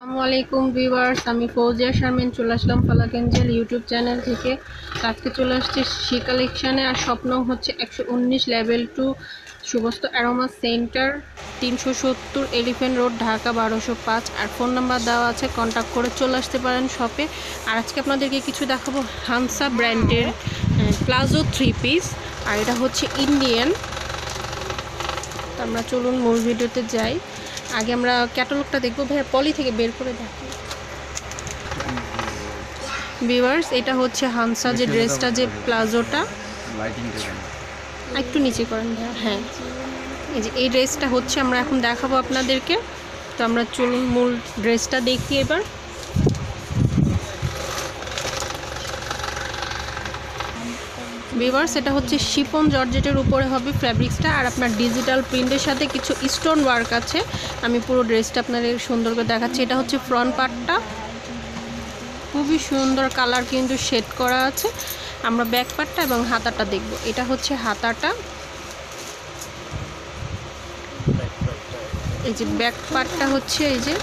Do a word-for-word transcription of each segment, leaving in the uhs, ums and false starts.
আসসালামু আলাইকুম ভিউয়ার্স, আমি ফৌজিয়া শারমিন চলে আসলাম ফালাক এঞ্জেল ইউটিউব চ্যানেল থেকে। আজকে চলে আসছে শি কালেকশানে। আর স্বপ্ন হচ্ছে একশো উনিশ লেভেল টু সুবস্ত অ্যারোমা সেন্টার, তিনশো সত্তর এলিফেন্ট রোড, ঢাকা বারোশো পাঁচ। আর ফোন নাম্বার দেওয়া আছে, কন্ট্যাক্ট করে চলে আসতে পারেন শপে। আর আজকে আপনাদেরকে কিছু দেখাবো হানসা ব্র্যান্ডের প্লাজো থ্রি পিস, আর এটা হচ্ছে ইন্ডিয়ান। আমরা চলুন মূল ভিডিওতে যাই। আগে আমরা ক্যাটালগটা দেখবো। ভাইয়া পলি থেকে বের করে দেখো ভিউয়ার্স। এটা হচ্ছে হানসা যে ড্রেসটা, যে প্লাজোটা একটু নিচে করেন ভাইয়া। হ্যাঁ, এই যে এই ড্রেসটা হচ্ছে আমরা এখন দেখাবো আপনাদেরকে। তো আমরা চলুন মূল ড্রেসটা দেখি এবার। ভিউয়ার্স, এটা হচ্ছে শিফন জর্জেটের উপরে হবে ফ্যাব্রিক্সটা, আর আপনার ডিজিটাল প্রিন্টের সাথে কিছু স্টোন ওয়ার্ক আছে। আমি পুরো ড্রেসটা আপনাদের সুন্দর করে দেখাচ্ছি। এটা হচ্ছে ফ্রন্ট পার্টটা, খুবই সুন্দর কালার কিন্তু শেড করা আছে। আমরা ব্যাক পার্টটা এবং হাতাটা দেখব। এটা হচ্ছে হাতাটা, এই যে ব্যাক পার্টটা হচ্ছে এই যে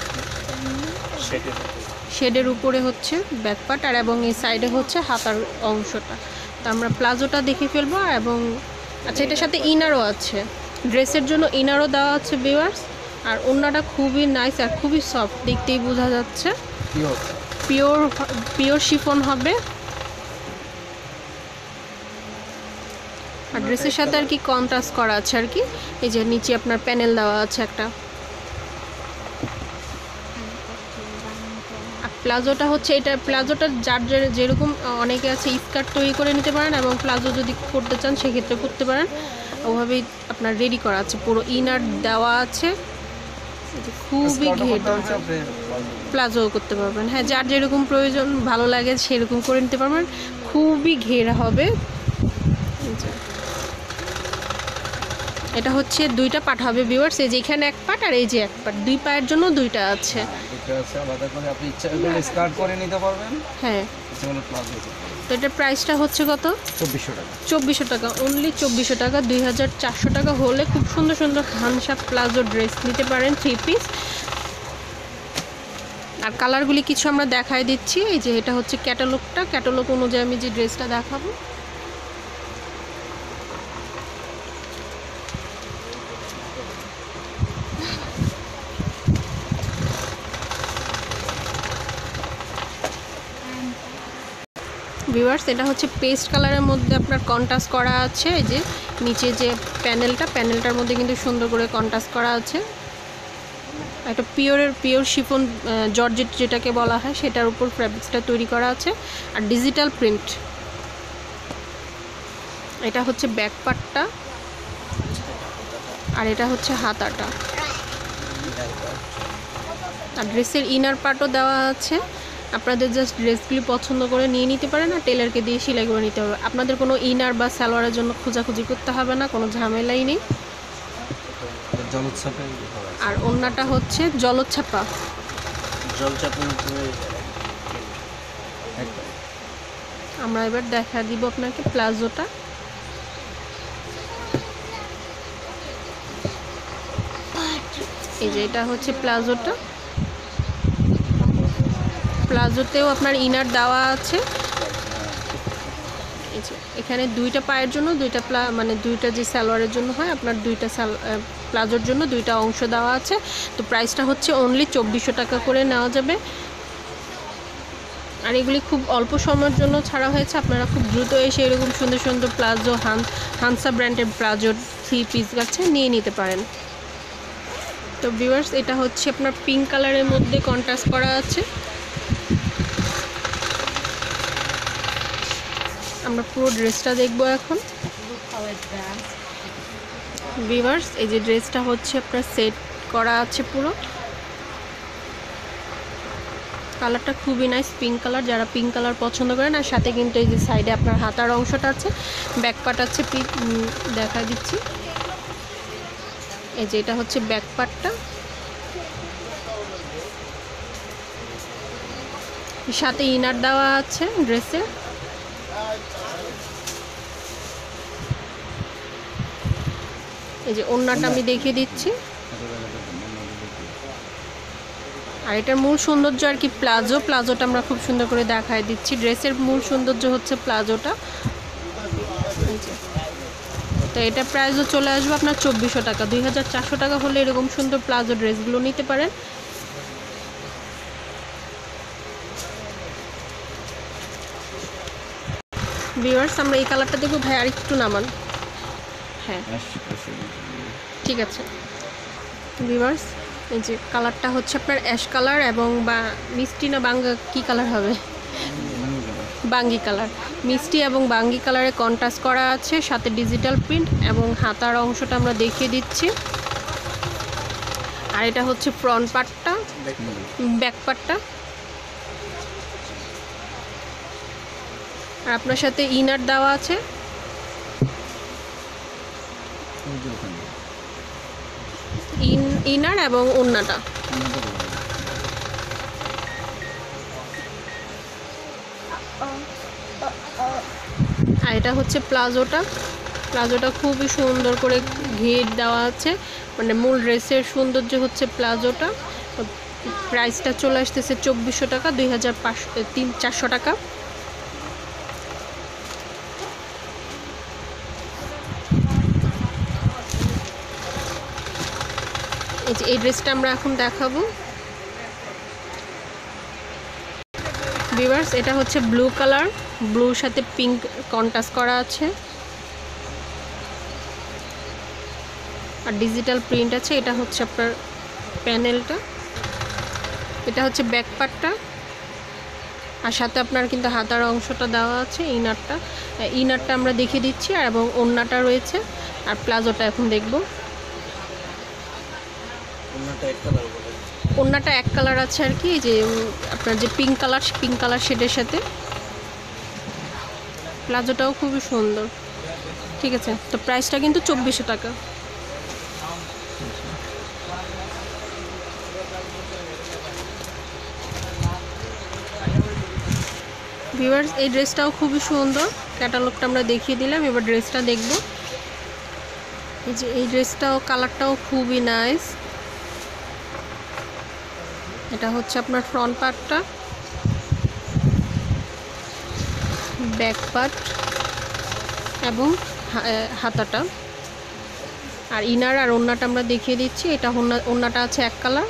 শেডের উপরে হচ্ছে ব্যাক পার্ট, আর এবং এই সাইডে হচ্ছে হাতার অংশটা। আমরা প্লাজোটা দেখে ফেলবো। এবং আচ্ছা, এটার সাথে ইনারও আছে, ড্রেসের জন্য ইনারও দেওয়া আছে ভিউয়ার্স। আর ওড়নাটা খুবই নাইস আর খুবই সফট, দেখতেই বোঝা যাচ্ছে পিওর পিওর শিফন হবে। আর ড্রেসের সাথে আর কি কন্ট্রাস্ট করা আছে আর কি। এই যে নিচে আপনার প্যানেল দেওয়া আছে একটা। প্লাজোটা হচ্ছে এটা, প্লাজোটা যার যেরকম অনেকে আছে স্কার্ট তৈরি করে নিতে পারেন, এবং প্লাজো যদি করতে চান সেক্ষেত্রে করতে পারেন। ওভাবেই আপনার রেডি করা আছে, পুরো ইনার দেওয়া আছে, খুবই ঘের প্লাজো করতে পারবেন। হ্যাঁ, যার যেরকম প্রয়োজন ভালো লাগে সেরকম করে নিতে পারবেন। খুবই ঘের হবে। এটা হচ্ছে দুইটা পাট হবে ভিউয়ার্স, এই যে এখানে এক পাট আর এই যে এক পাট, দুই পায়ের জন্য দুইটা আছে। হ্যাঁ, তো এটার প্রাইসটা হচ্ছে কত? চব্বিশশো টাকা, অনলি চব্বিশশো টাকা। দুই হাজার চারশো টাকা হলে খুব সুন্দর সুন্দর হানসা প্লাজো ড্রেস নিতে পারেন, থ্রি পিস। আর কালারগুলি কিছু আমরা দেখাই দিচ্ছি। এই যে এটা হচ্ছে ক্যাটালগটা, ক্যাটালগ অনুযায়ী আমি যে ড্রেসটা দেখাবো। ভিউয়ার্স, এটা হচ্ছে পেস্ট কালারের মধ্যে আপনার কন্ট্রাস্ট করা আছে। এই যে নিচে যে প্যানেলটা, প্যানেলটার মধ্যে কিন্তু সুন্দর করে কন্ট্রাস্ট করা আছে। একটা পিওরের পিওর শিফন জর্জেট যেটাকে বলা হয়, সেটার উপর ফ্যাব্রিক্সটা তৈরি করা আছে আর ডিজিটাল প্রিন্ট। এটা হচ্ছে ব্যাক পার্টটা, আর এটা হচ্ছে হাতাটা। আর ড্রেসের ইনার পার্টও দেওয়া আছে। আপনাদের জাস্ট ড্রেসগুলি পছন্দ করে নিয়ে নিতে পারেন, আর টেলারকে দিয়ে সেলাই করে নিতে হবে। আপনাদের কোনো ইনার বা সালোয়ারের জন্য খোঁজাখুঁজি করতে হবে না, কোনো ঝামেলাই নেই। আর ওড়নাটা হচ্ছে জলছাপা, আমরা এবার দেখা দিব আপনাকে প্লাজোটা। এই যে এটা হচ্ছে প্লাজোটা, প্লাজোতেও আপনার ইনার দেওয়া আছে। এখানে দুইটা পায়ের জন্য দুইটা প্লা মানে দুইটা যে সালোয়ারের জন্য হয় আপনার দুইটা প্লাজোর জন্য দুইটা অংশ দেওয়া আছে। তো প্রাইসটা হচ্ছে অনলি চব্বিশশো টাকা করে নেওয়া যাবে। আর এগুলি খুব অল্প সময়ের জন্য ছাড়া হয়েছে, আপনারা খুব দ্রুত এসে এরকম সুন্দর সুন্দর প্লাজো হান হানসা ব্র্যান্ডের প্লাজো থ্রি পিস গাছে নিয়ে নিতে পারেন। তো ভিউয়ার্স, এটা হচ্ছে আপনার পিঙ্ক কালারের মধ্যে কন্ট্রাস্ট করা আছে। আমরা পুরো ড্রেসটা দেখব এখন ভিউয়ার্স। এই যে ড্রেসটা হচ্ছে আপনার সেট করা আছে পুরো। কালারটা খুবই নাইস, পিঙ্ক কালার, যারা পিঙ্ক কালার পছন্দ করেন। আর সাথে কিন্তু এই যে সাইডে আপনার হাতার অংশটা আছে, ব্যাক পার্ট আছে, দেখা দিচ্ছি। এই যে এটা হচ্ছে ব্যাক পার্টটা, সাথে ইনার দেওয়া আছে ড্রেসে। এই যে ওড়নাটা আমি দেখিয়ে দিচ্ছি। আর এটার মূল সৌন্দর্য আর কি প্লাজো, প্লাজোটা আমরা খুব সুন্দর করে দেখায় দিচ্ছি। ড্রেসের মূল সৌন্দর্য হচ্ছে প্লাজোটা। তো এটা প্রাইসও চলে আসবে আপনার চব্বিশশো টাকা, দুই হাজার চারশো টাকা হলে এরকম সুন্দর প্লাজো ড্রেসগুলো নিতে পারেন। ভিউয়ার্স আমরা এই কালারটা দেখবো, ভাই আর একটু নামান। হ্যাঁ ঠিক আছে। ভিউয়ার্স এই যে কালারটা হচ্ছে আপনার অ্যাশ কালার এবং বা মিষ্টি না বাঙ্গা কী কালার হবে, বাঙ্গি কালার, মিষ্টি এবং বাঙ্গি কালারে কন্ট্রাস্ট করা আছে, সাথে ডিজিটাল প্রিন্ট এবং হাতার অংশটা আমরা দেখিয়ে দিচ্ছি। আর এটা হচ্ছে ফ্রন্ট পার্টটা, ব্যাক পার্টটা। আর আপনার সাথে ইনার দেওয়া আছে। ইন ইনার এবং ওড়নাটা। আর এটা হচ্ছে প্লাজোটা, প্লাজোটা খুবই সুন্দর করে ঘের দেওয়া আছে, মানে মূল ড্রেসের সৌন্দর্য হচ্ছে প্লাজোটা। প্রাইসটা চলে আসতেছে চব্বিশশো টাকা, দুই হাজার পাঁচশো তিন চারশো টাকা। এই ড্রেসটা আমরা এখন দেখাবো ভিউয়ার্স। এটা হচ্ছে ব্লু কালার, ব্লুর সাথে পিঙ্ক কন্ট্রাস্ট করা আছে আর ডিজিটাল প্রিন্ট আছে। এটা হচ্ছে আপনার প্যানেলটা, এটা হচ্ছে ব্যাক পার্টটা, আর সাথে আপনার কিন্তু হাতার অংশটা দেওয়া আছে। ইনারটা ইনারটা আমরা দেখিয়ে দিচ্ছি এবং ওড়নাটা রয়েছে। আর প্লাজোটা এখন দেখবো। ওড়নাটা এক কালার আছে আর কি, যে আপনার যে পিঙ্ক কালার, পিঙ্ক কালার শেডের সাথে। প্লাজোটাও খুবই সুন্দর। ঠিক আছে, তো প্রাইসটা কিন্তু চব্বিশশো টাকা। ভিউয়ার্স এই ড্রেসটাও খুবই সুন্দর, ক্যাটালগটা আমরা দেখিয়ে দিলাম। এবার ড্রেসটা দেখবো। এই যে এই ড্রেসটাও কালারটাও খুবই নাইস। এটা হচ্ছে আপনার ফ্রন্ট পার্টটা, ব্যাক পার্ট এবং হাতাটা। আর ইনার আর ওড়নাটা আমরা দেখিয়ে দিচ্ছি। এটা ওড়নাটা আছে এক কালার।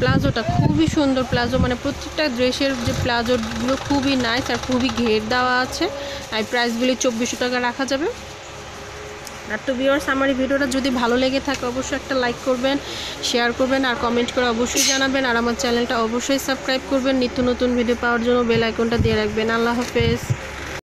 প্লাজোটা খুবই সুন্দর, প্লাজো মানে প্রত্যেকটা ড্রেসের যে প্লাজোগুলো খুবই নাইস আর খুবই ঘের দেওয়া আছে। আর প্রাইসগুলি চব্বিশশো টাকা রাখা যাবে। আর তো ভিউয়ার্স আমার এই ভিডিওটা যদি ভালো লেগে থাকে অবশ্যই একটা লাইক করবেন, শেয়ার করবেন আর কমেন্ট করে অবশ্যই জানাবেন। আর আমার চ্যানেলটা অবশ্যই সাবস্ক্রাইব করবেন। নিত্য নতুন ভিডিও পাওয়ার জন্য বেল আইকনটা দিয়ে রাখবেন। আল্লাহ হাফেজ।